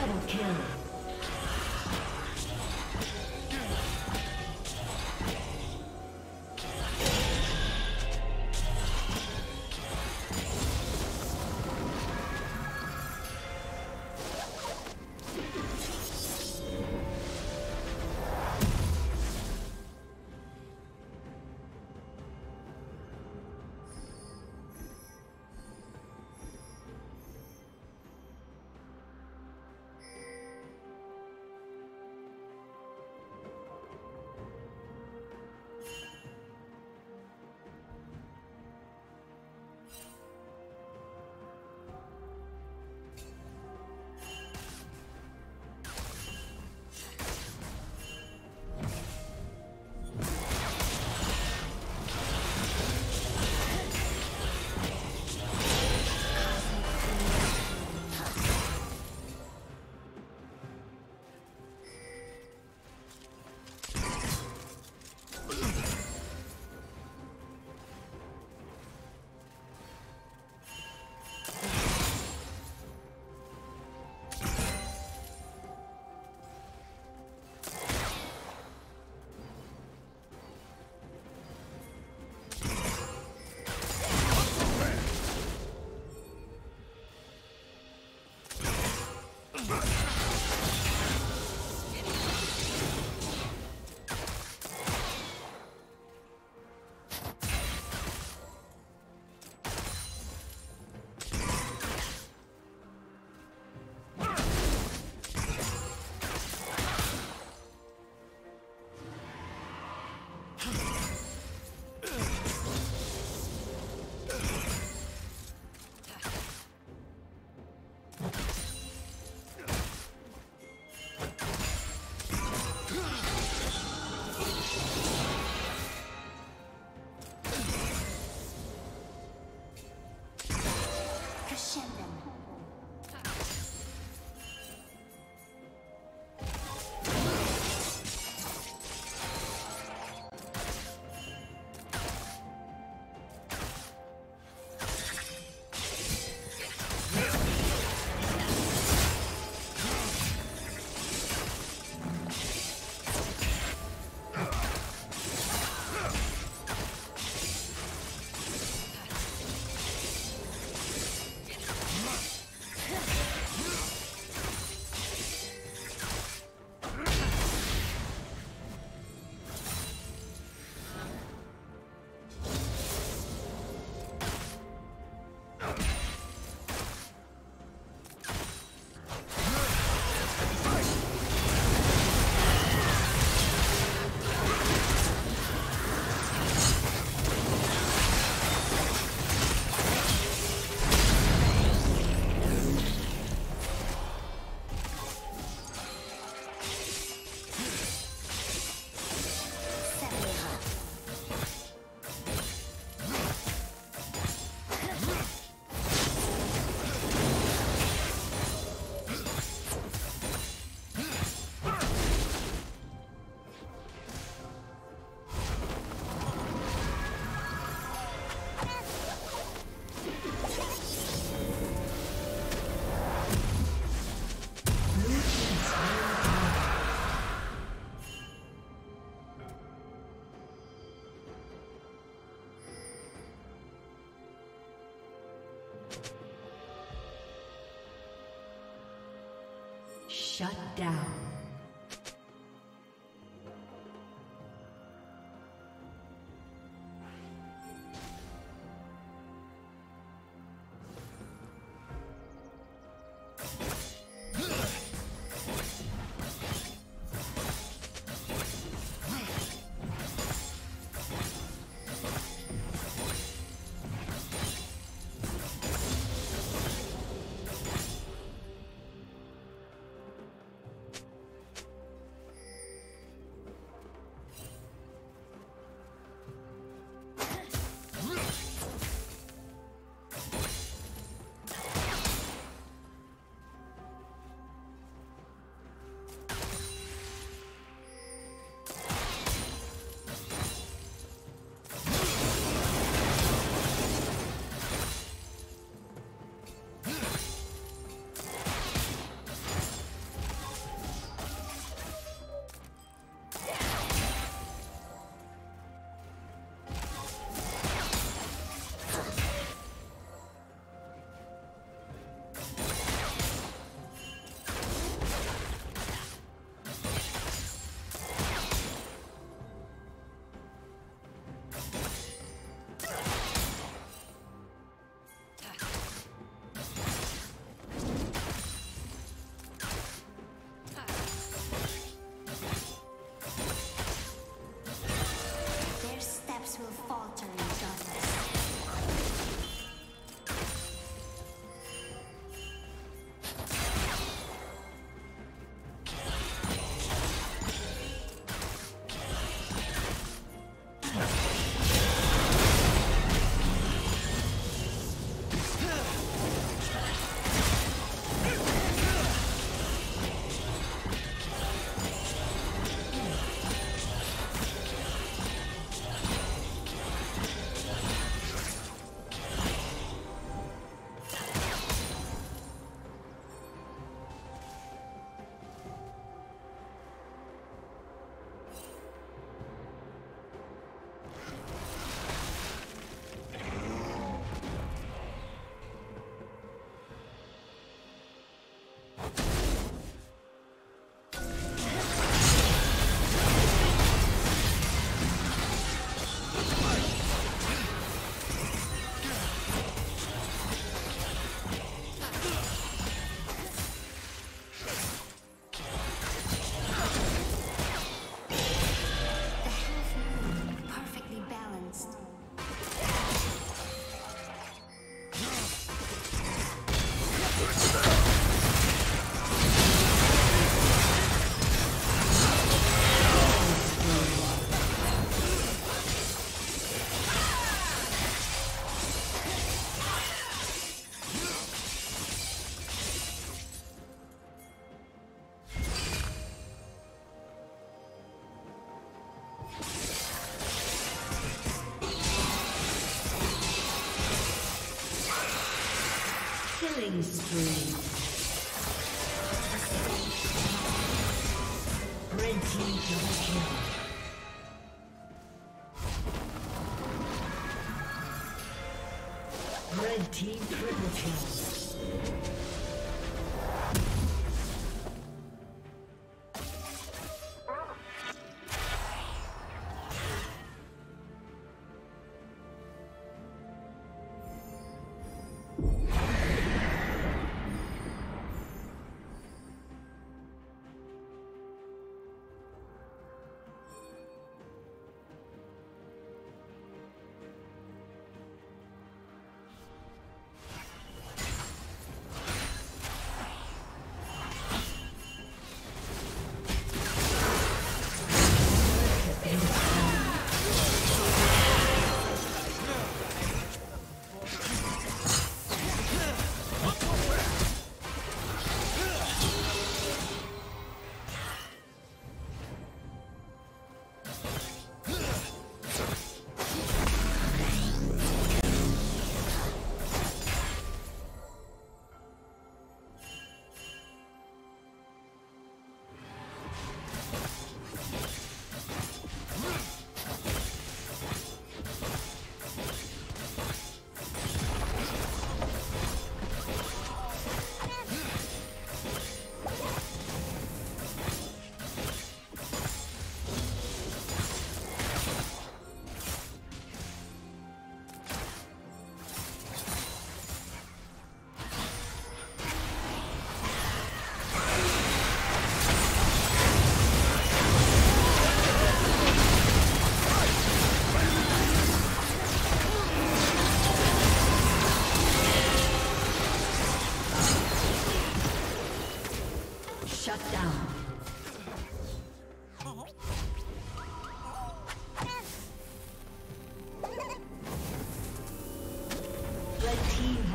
Double kill. Shut down. Killing spree. Red team double kill. Red team triple kill.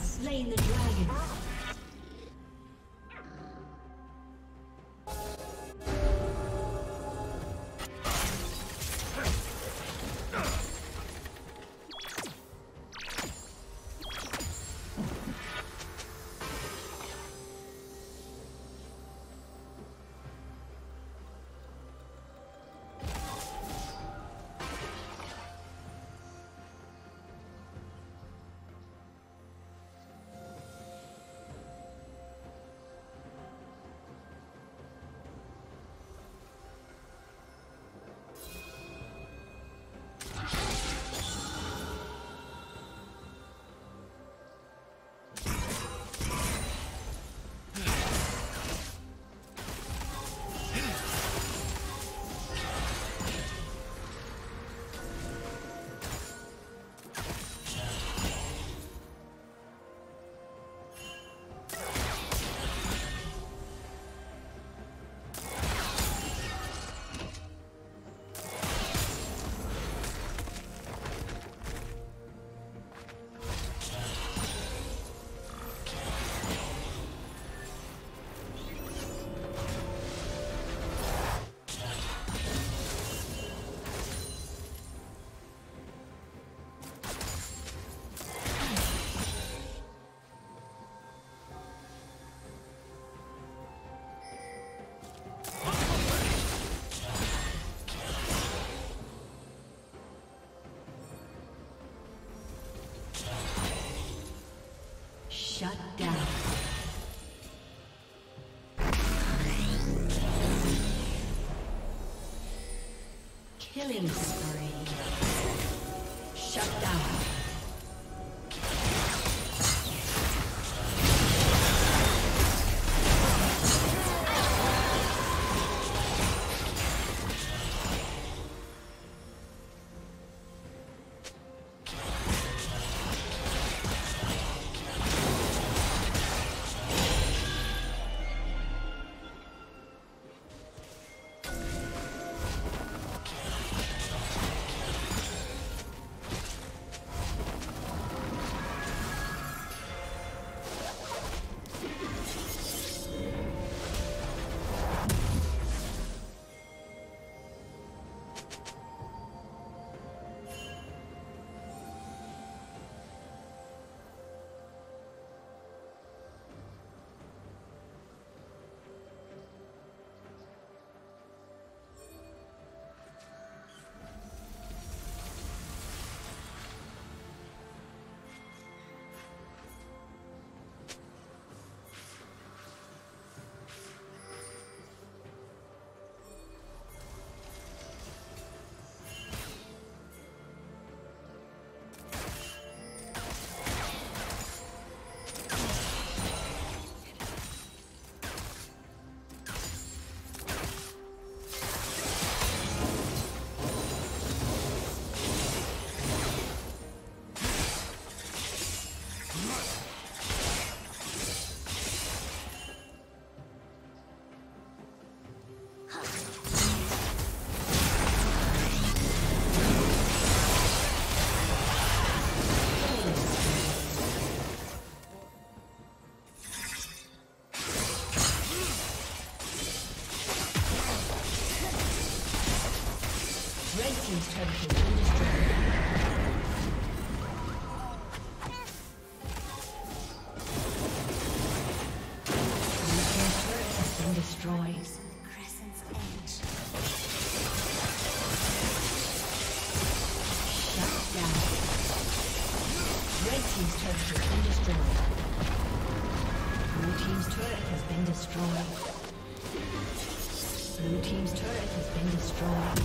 Slain the dragon. Shut down. Killing spree. Shut down. team's turret has been destroyed. Blue team's turret has been destroyed.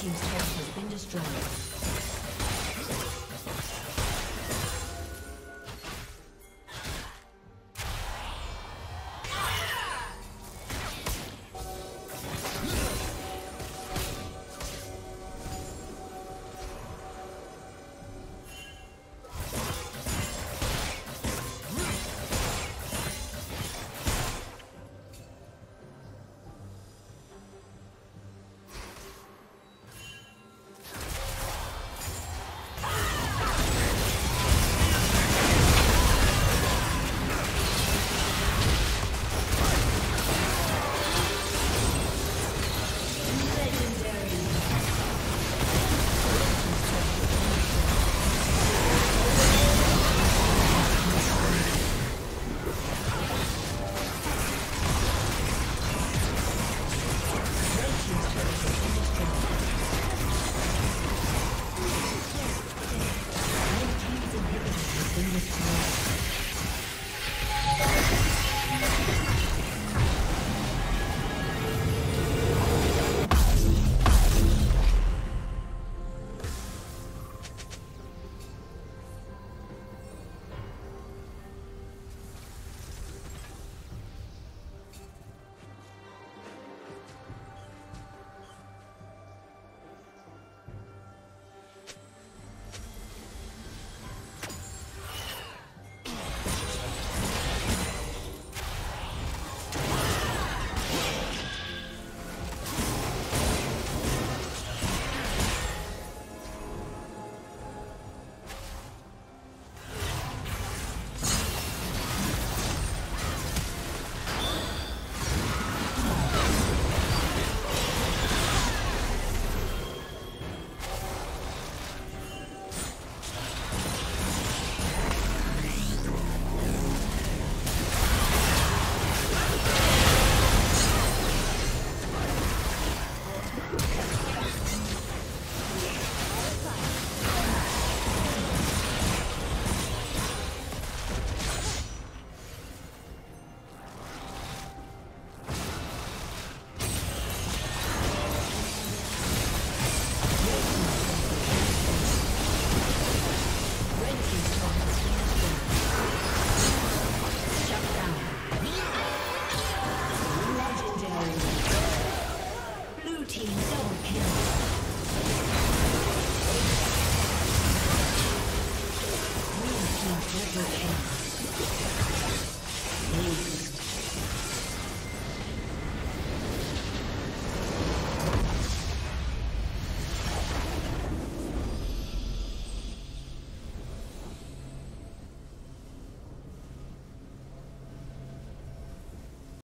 team's turret has been destroyed.